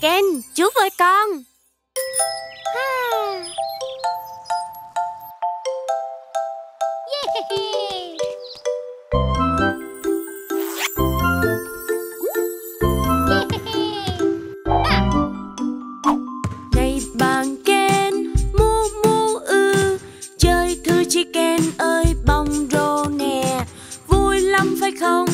Kent Chú Voi Con. Này bạn Kent, mu mu ư, chơi thư chi Kent ơi bông rô nè, vui lắm phải không?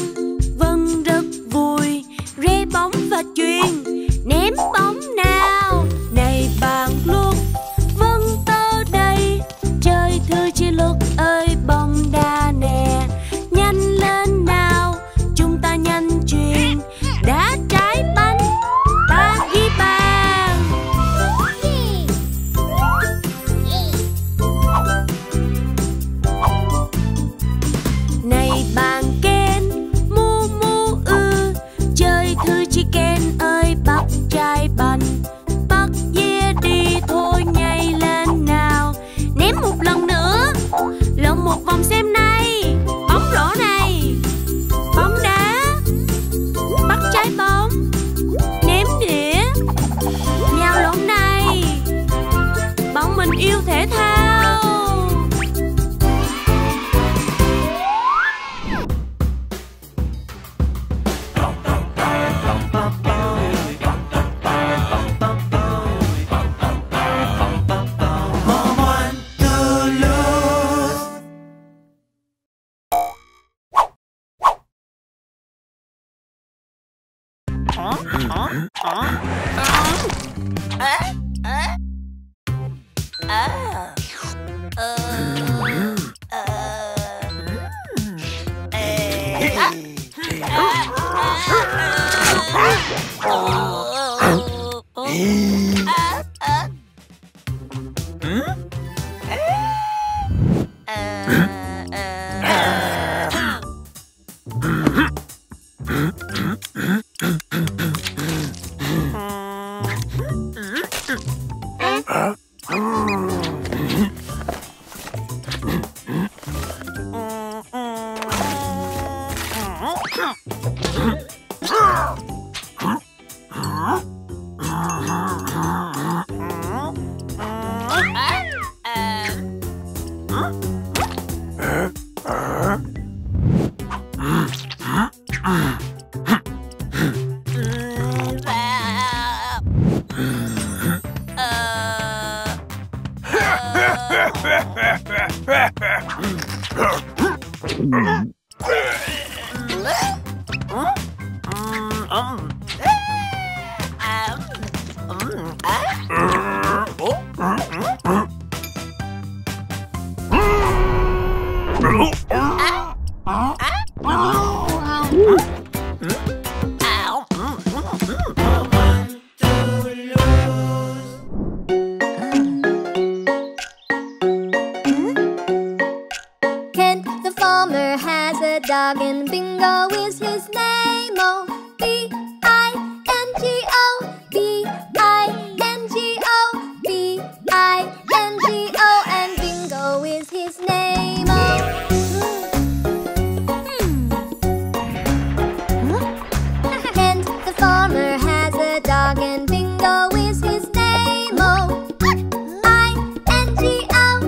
Vâng rất vui, rê bóng và chuyền, ném bóng nào. Này bạn Luật, vâng tớ đây, chơi thư chi Luật ơi bông đa nè, nhanh lên nào, chúng ta nhanh chuyền, đá trái banh, ta ghi bàn. Này bạn Kent, mu mu ư, chơi thư chi Kent ơi bắt trái banh, bắt dĩa đi thôi nhảy lên nào, ném một lần nữa, lộn một vòng xem này, bóng rổ này, bóng đá, bắt trái bóng, ném đĩa, nhào lộn này, bọn mình yêu thể thao. Mom want to lose. And Bingo is his name, oh, B-I-N-G-O, B-I-N-G-O, B-I-N-G-O, and Bingo is his name, oh. And the farmer has a dog, and Bingo is his name, oh, I-N-G-O,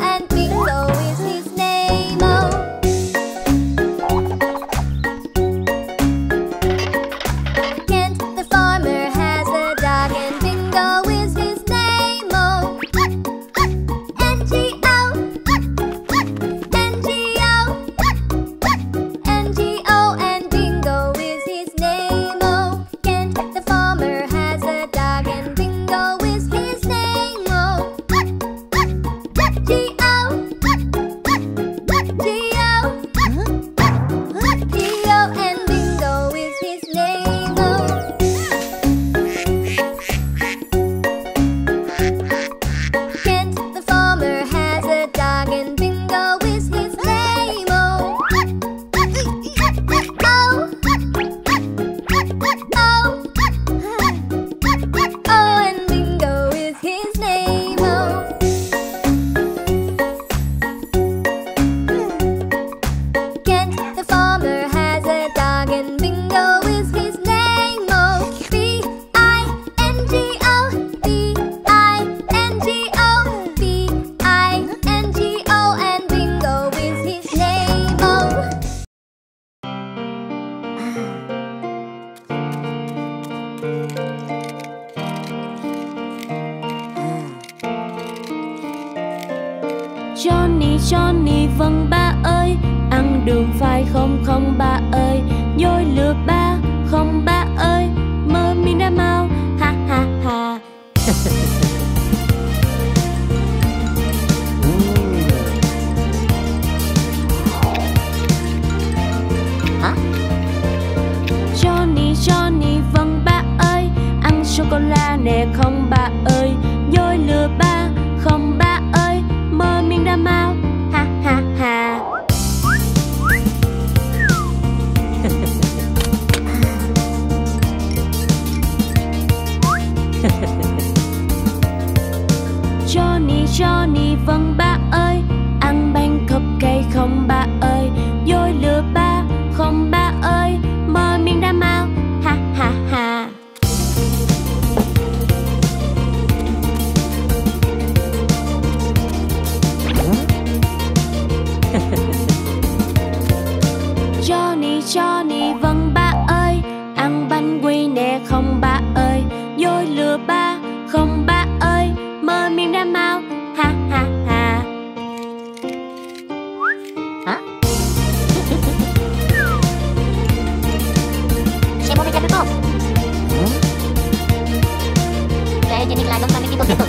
and Bingo is his Johnny vâng ba ơi, ăn đường phai không không ba ơi, dối lừa ba không ba ơi, mơ mình đã mau ha ha ha. Johnny Johnny vâng ba ơi, ăn sô cô la nè không ba ơi, dối lừa ba không ba ơi, mơ mình đã mau ha ha ha. Johnny Johnny vâng ba ơi, ăn bánh cupcake không ba ơi, dối lừa ba không ba ơi, mơ mình đã mau ha ha ha. Johnny Johnny vâng ba ơi, ăn bánh quy nè không ba ơi, dối lừa ba không ba ơi, mơ miệng đã mau ha ha ha. Hả? Xem bố mày chơi được không? Để cho Nick lại con ta đi tiếp tục.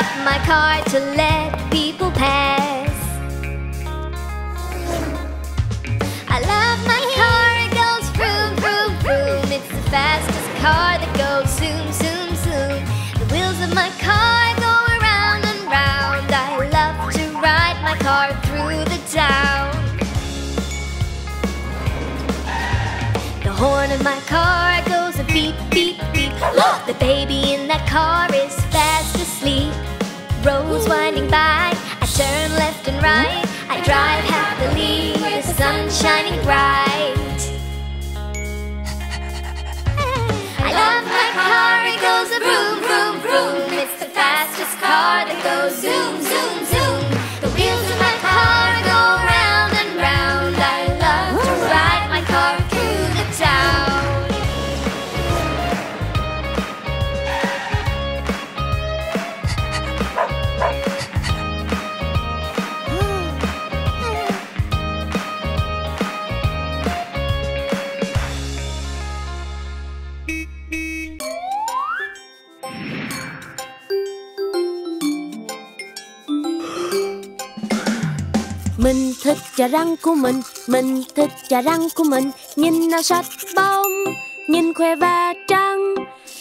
up my car to let people pass. I love my car, it goes vroom, vroom, vroom. It's the fastest car that goes zoom, zoom, zoom. The wheels of my car go around and round. I love to ride my car through the town. The horn of my car goes a beep, beep, beep. Look! The baby in that car is fast asleep. Roads winding by, I turn left and right. I drive happily, the sun shining bright. I love my car, it goes a vroom, vroom, vroom. It's the fastest car that goes zoom, zoom, zoom. The wheels of my car go round and round. I love to ride my car through the town. Mình thích chà răng của mình thích chà răng của mình. Nhìn nào sạch bóng, nhìn khỏe và trắng.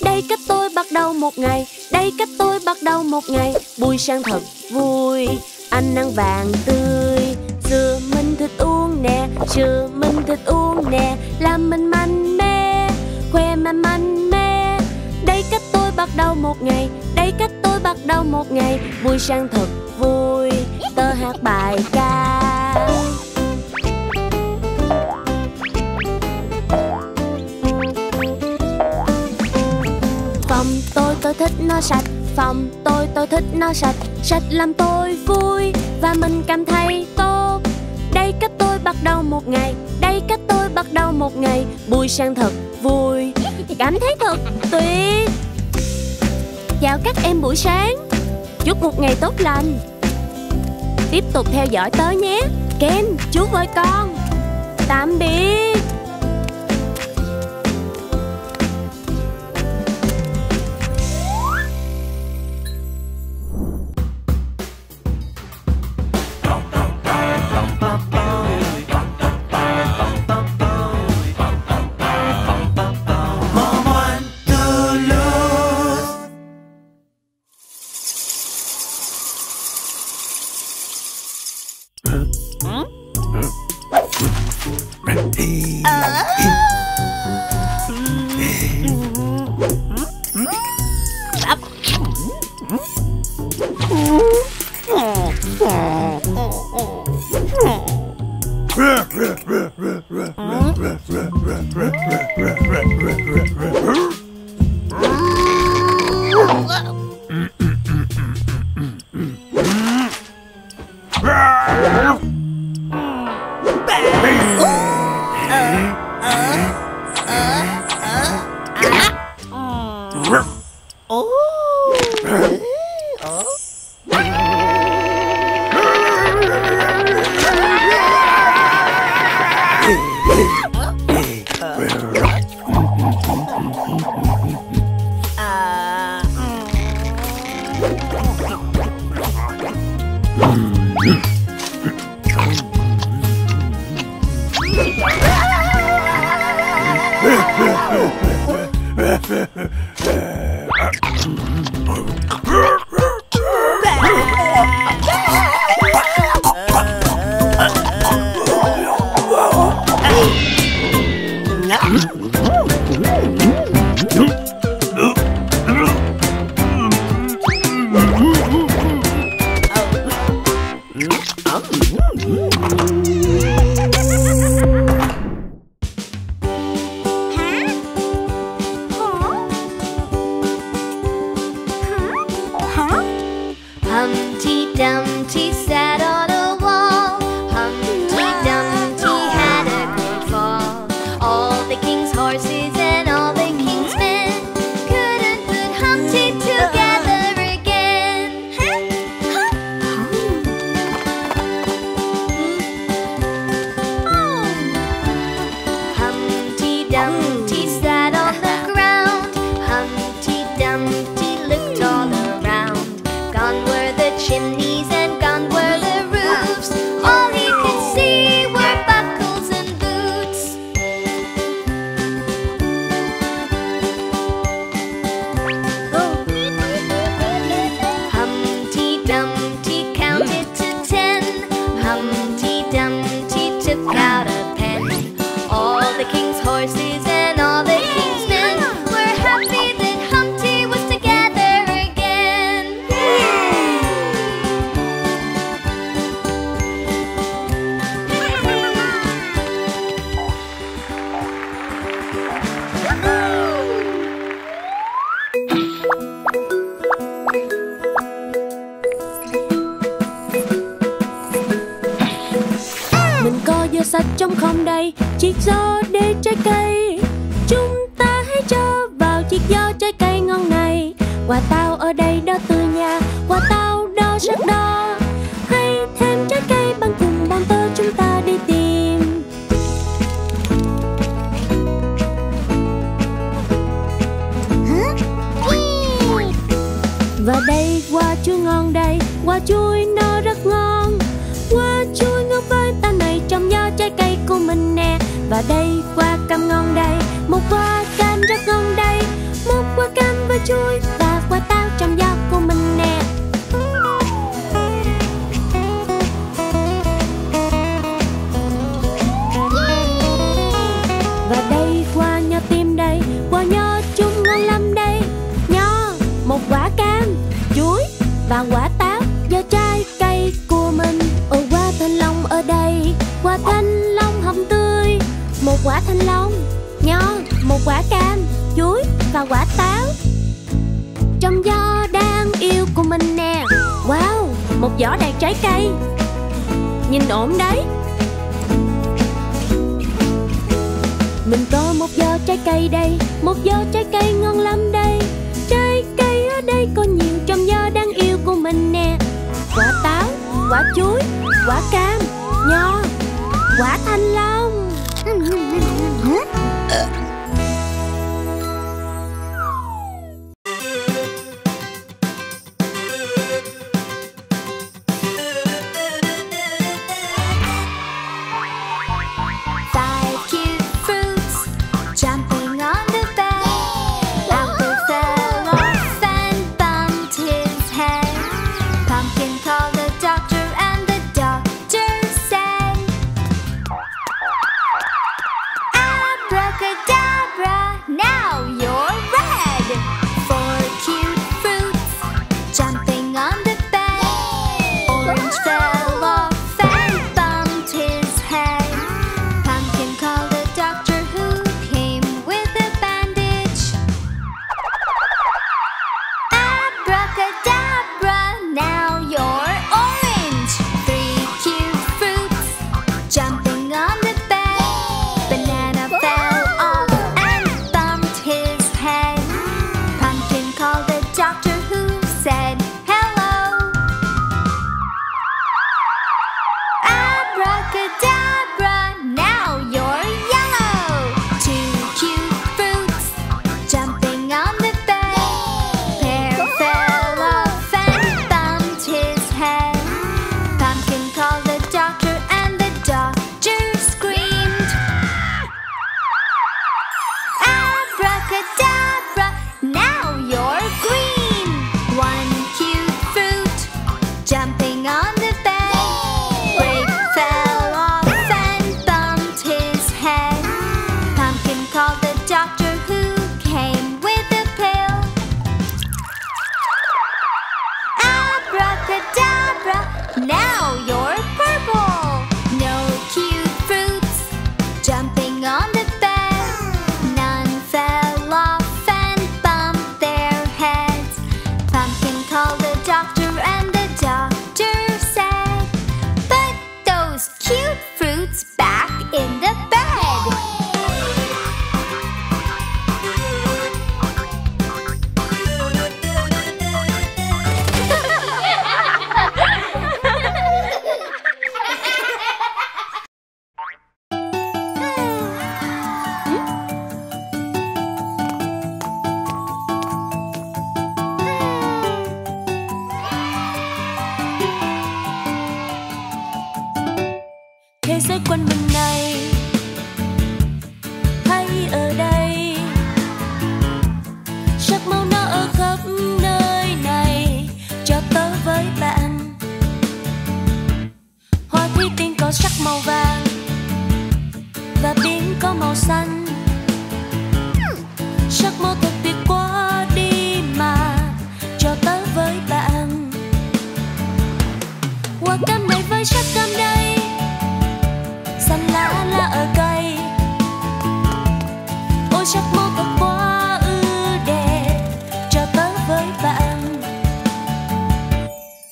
Đây cách tôi bắt đầu một ngày, đây cách tôi bắt đầu một ngày. Buổi sáng thật vui, anh ăn vàng tươi. Dừa mình thích uống nè, sữa mình thích uống nè. Làm mình mạnh mẽ, khỏe mạnh mẽ. Đây cách tôi bắt đầu một ngày, đây cách tôi bắt đầu một ngày. Buổi sáng thật vui, tớ hát bài ca. Phòng tôi thích nó sạch. Phòng tôi thích nó sạch. Sạch làm tôi vui và mình cảm thấy tốt. Đây cách tôi bắt đầu một ngày, đây cách tôi bắt đầu một ngày. Buổi sáng thật vui, cảm thấy thật tuyệt. Chào các em buổi sáng, chúc một ngày tốt lành. Tiếp tục theo dõi tớ nhé, Kent Chú Voi Con. Tạm biệt. sạch trong không đầy chiếc giỏ để trái cây. Chúng ta hãy cho vào chiếc giỏ trái cây ngon này. Quả táo ở đây đó từ nhà, quả táo đó rất đo. Hãy thêm trái cây bằng cùng bọn tôi, chúng ta đi tìm. Và đây quả chuối ngon đây, quả chuối nó rất ngon. Quả chuối ngon với ta này trong giỏ trái cây của mình nè. Và đây quả cam ngon đây, một quả cam rất ngon đây. Một quả cam với chuối và quả táo trong giỏ của mình nè. Và đây quả nho tim đây, quả nho chúng ngon lắm đây. Nho, một quả cam, chuối và quả táo do trái cây của mình. Ồ, quả thanh long ở đây, quả thanh long hồng tươi. Một quả thanh long, nho, một quả cam, chuối và quả táo trong giỏ đáng yêu của mình nè. Wow, một giỏ đầy trái cây, nhìn ổn đấy. Mình có một giỏ trái cây đây, một giỏ trái cây ngon lắm đây. Trái cây ở đây có nhiều trong giỏ đáng yêu của mình nè. Quả táo, quả chuối, quả cam, nho, quả thanh long.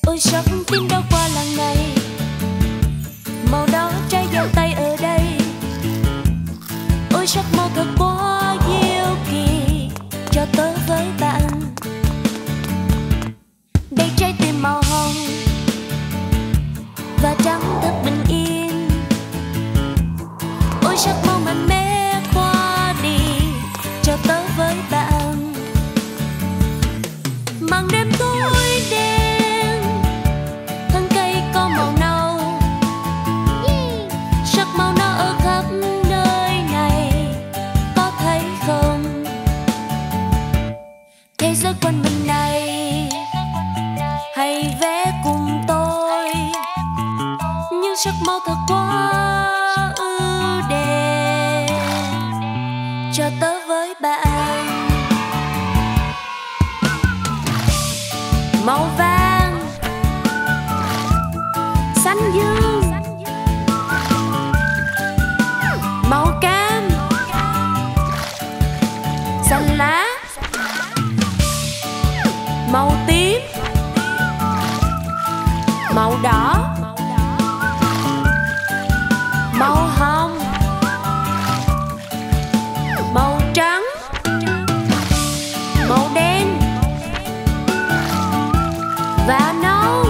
Ôi, sắp tin đâu qua làng này, màu đỏ trái dâu tây ở đây. Sắc màu thật quá ưu đềm, cho tớ với bạn. Màu vàng, xanh dương, màu cam, xanh lá, màu tím, màu đỏ, màu hồng, màu trắng, màu đen và nâu.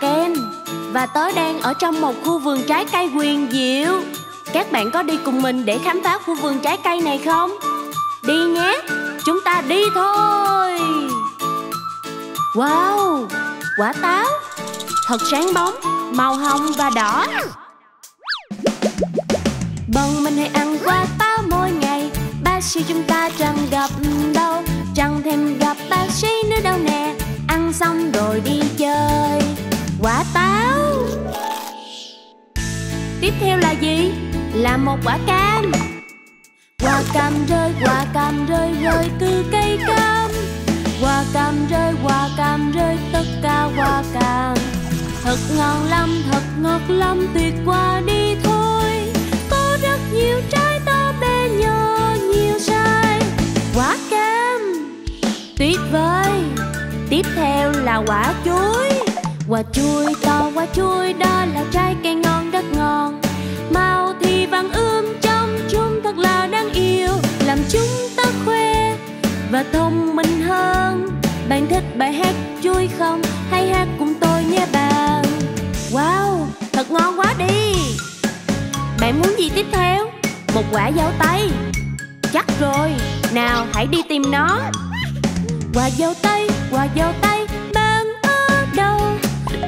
Ken và tớ đang ở trong một khu vườn trái cây huyền diệu. Các bạn có đi cùng mình để khám phá khu vườn trái cây này không? Đi nhé, chúng ta đi thôi. Wow, quả táo thật sáng bóng, màu hồng và đỏ. Bọn mình hãy ăn quả táo mỗi ngày. Bác sĩ chúng ta chẳng gặp đâu, chẳng thèm gặp bác sĩ nữa đâu nè. Ăn xong rồi đi chơi. Quả táo. Tiếp theo là gì? Là một quả cam. Quả cam rơi rơi từ cây cam. Quả cam rơi tất cả quả cam. Thật ngọt lắm, tuyệt quá đi thôi. Có rất nhiều trái to bé nhỏ, nhiều sai. Quả cam, tuyệt vời. Tiếp theo là quả chuối. Quả chuối to quả chuối đó là trái cây ngon rất ngon. Màu thì vàng ươm trong chúng thật là đáng yêu. Làm chúng ta khoe và thông minh hơn. Bạn thích bài hát chui không? Hay hát cùng tôi nhé bạn. Wow, thật ngon quá đi. Bạn muốn gì tiếp theo? Một quả dấu tay. Chắc rồi, nào hãy đi tìm nó. Quả dấu tay, bạn ở đâu?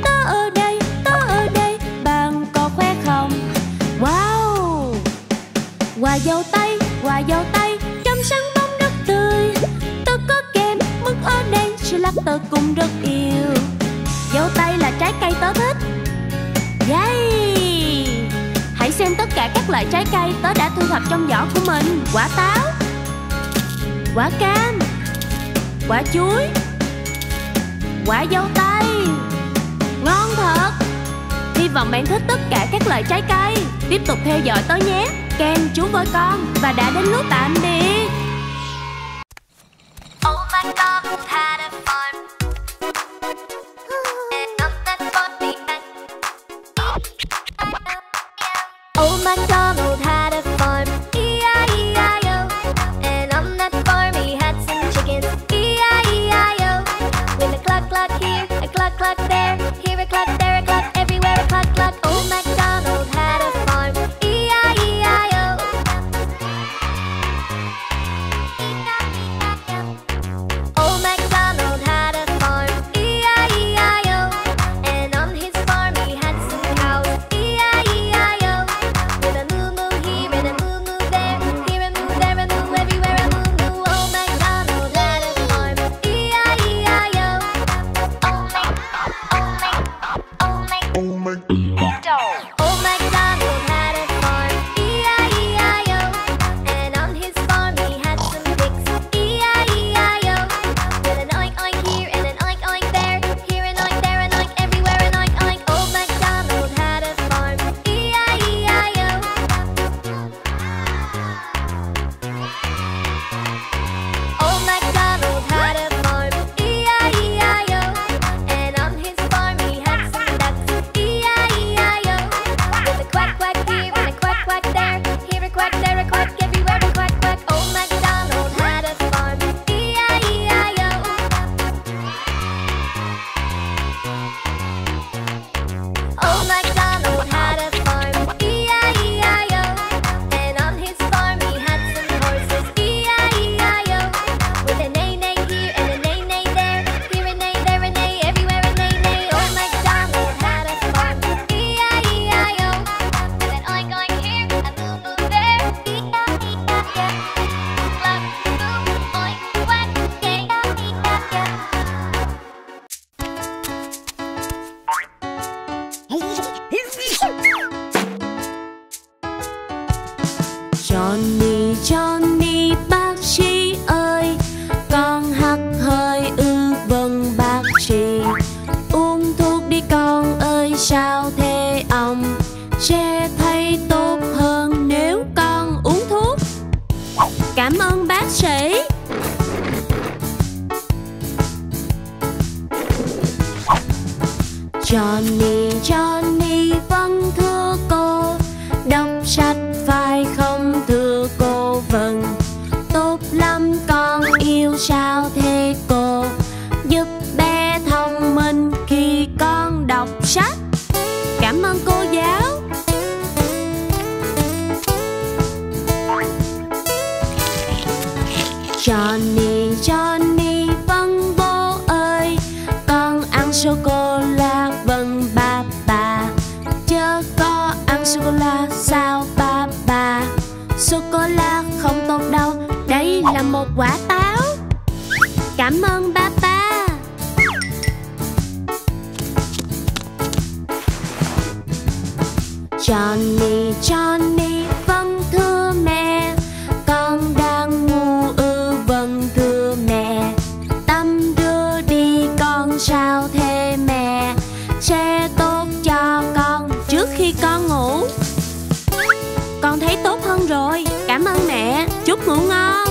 Tớ ở đây, bạn có khỏe không? Wow, quả dấu tay, trong sân bóng rất tươi. Tớ có kem, mứt ở đây, sô lắc tớ cũng rất yêu. Dấu tay là trái cây tớ thích. Yay! Hãy xem tất cả các loại trái cây tớ đã thu thập trong giỏ của mình. Quả táo, quả cam, quả chuối, quả dâu tây. Ngon thật. Hy vọng bạn thích tất cả các loại trái cây. Tiếp tục theo dõi tớ nhé. Kent Chú Voi Con. Và đã đến lúc tạm biệt. Johnny bác sĩ ơi, con hắt hơi ư? Vâng bác sĩ. Uống thuốc đi con ơi, sao thế ông? Sẽ thấy tốt hơn nếu con uống thuốc. Cảm ơn bác sĩ. Johnny vâng thưa cô, đọc sách phải không thưa cô? Vâng. Tốt lắm con yêu, sao thế cô? Giúp bé thông minh khi con đọc sách. Cảm ơn cô giáo. Johnny vâng bố ơi, con ăn sô-cô-la. Vâng ba. Chớ có ăn sô-cô-la sao ba. Sô-cô-la không tốt đâu. Đây là một quả táo. Cảm ơn ba. Johnny vâng thưa mẹ, con đang ngu ư? Vâng thưa mẹ. Tắm đưa đi con, sao thế mẹ? Sẽ tốt cho con trước khi con ngủ. Con thấy tốt hơn rồi. Cảm ơn mẹ. Chúc ngủ ngon.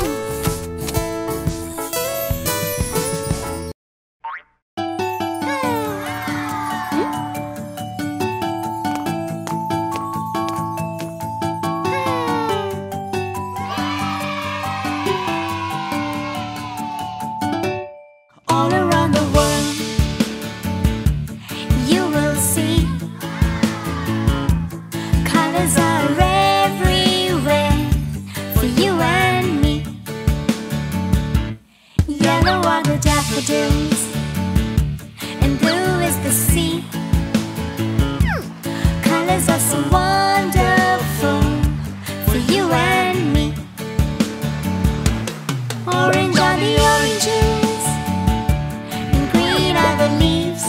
all around the world. You will see colors are everywhere for you and me. Yellow are the daffodils and blue is the sea. Colors are so wonderful for you and me. Orange are the oranges and green are the leaves.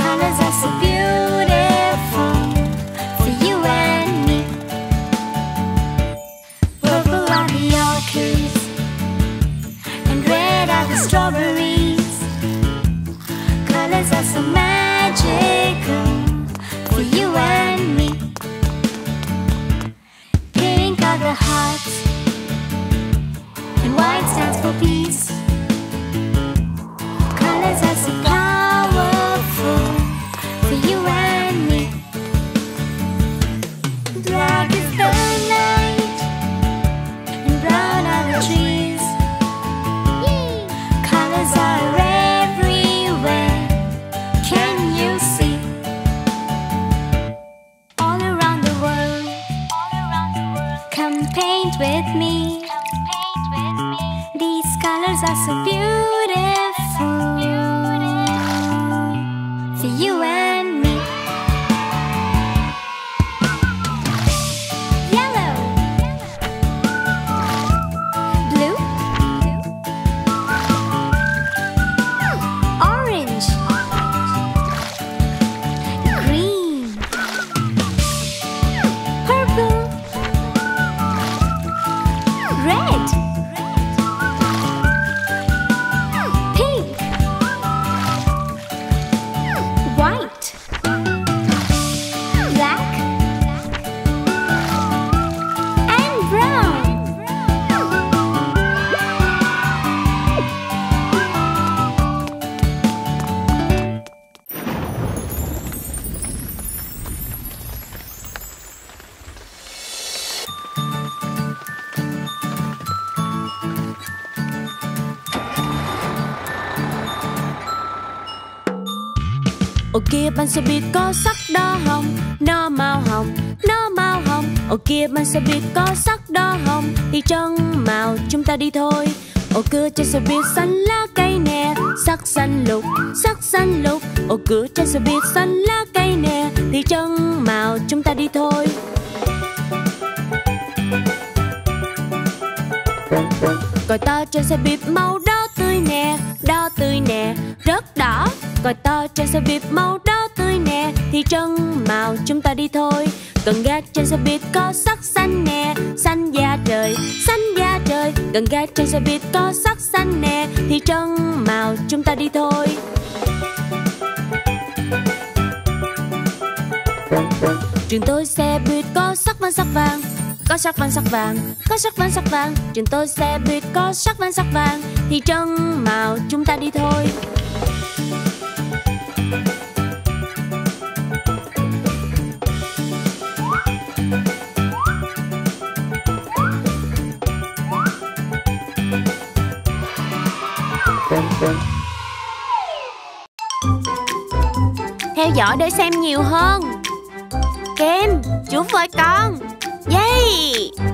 Colors are so beautiful for you and me. Purple are the orchids and red are the strawberries. Colors are so magical for you and me. Pink are the hearts and white stands for peace. Colors are so powerful for you and me. Black is the night and brown are the trees. Colors are everywhere, can you see? All around the world, come paint with me. Colors are so beautiful for you and me. Yellow, blue, orange, green, purple, red, Ô kia bánh xe buýt có sắc đỏ hồng, nó màu hồng, nó màu hồng. Ô kia bánh xe buýt có sắc đỏ hồng, thì trắng màu chúng ta đi thôi. Ô cửa trên xe buýt xanh lá cây nè, sắc xanh lục, sắc xanh lục. Ô cửa trên xe buýt xanh lá cây nè, thì trắng màu chúng ta đi thôi. Còi to trên xe buýt màu đỏ tươi nè, rất đỏ. Còi to trên xe buýt màu đỏ tươi nè, thì trắng màu chúng ta đi thôi. Cần ga trên xe buýt có sắc xanh nè, xanh da trời, xanh da trời. Cần ga trên xe buýt có sắc xanh nè, thì trắng màu chúng ta đi thôi. Trường tôi xe buýt có sắc vàng, sắc vàng, có sắc vàng, sắc vàng, có sắc vàng, sắc vàng. Trường tôi xe buýt có sắc vàng, sắc vàng, thì trắng màu chúng ta đi thôi. Theo dõi để xem nhiều hơn. Kent Chú Voi Con. Yay!